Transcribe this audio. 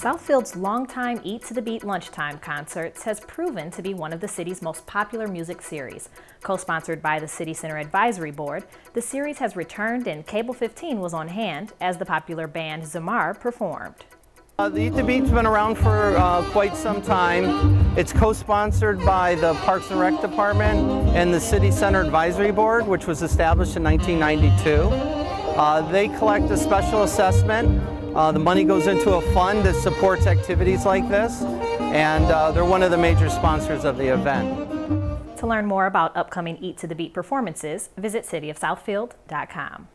Southfield's longtime Eat to the Beat Lunchtime Concerts has proven to be one of the city's most popular music series. Co-sponsored by the City Center Advisory Board, the series has returned and Cable 15 was on hand as the popular band Zamar performed. The Eat to Beat's been around for quite some time. It's co-sponsored by the Parks and Rec Department and the City Center Advisory Board, which was established in 1992. They collect a special assessment. The money goes into a fund that supports activities like this, and they're one of the major sponsors of the event. To learn more about upcoming Eat to the Beat performances, visit cityofsouthfield.com.